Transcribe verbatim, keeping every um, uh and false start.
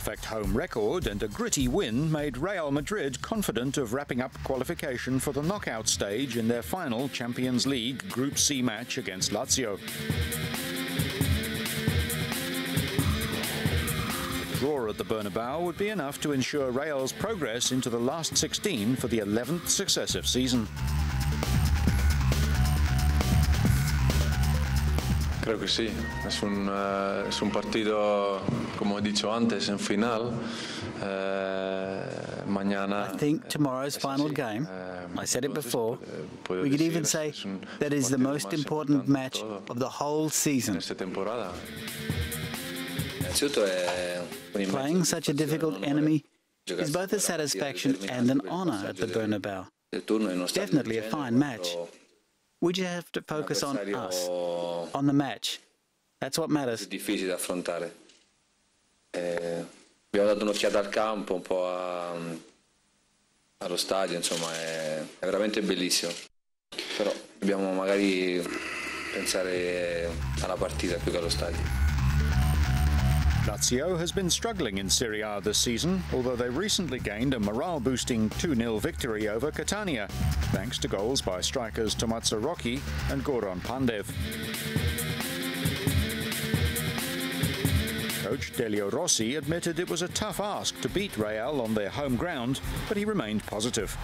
perfect home record and a gritty win made Real Madrid confident of wrapping up qualification for the knockout stage in their final Champions League Group C match against Lazio. A draw at the Bernabéu would be enough to ensure Real's progress into the last sixteen for the eleventh successive season. Creo que sí, es un, uh, es un partido, como he dicho antes, en final. Uh, mañana I think tomorrow's final game, I said it before, we could even say that is the most important match of the whole season. Playing such a difficult enemy is both a satisfaction and an honour at the Bernabéu. Definitely a fine match. We just have to focus on us, on the match. That's what matters. Abbiamo dato un'occhiata al campo, un po' allo stadio, insomma, è veramente bellissimo. Però dobbiamo magari pensare alla partita più che allo stadio. Lazio has been struggling in Serie A this season, although they recently gained a morale-boosting two nil victory over Catania, thanks to goals by strikers Tommaso Rocchi and Goran Pandev. Coach Delio Rossi admitted it was a tough ask to beat Real on their home ground, but he remained positive.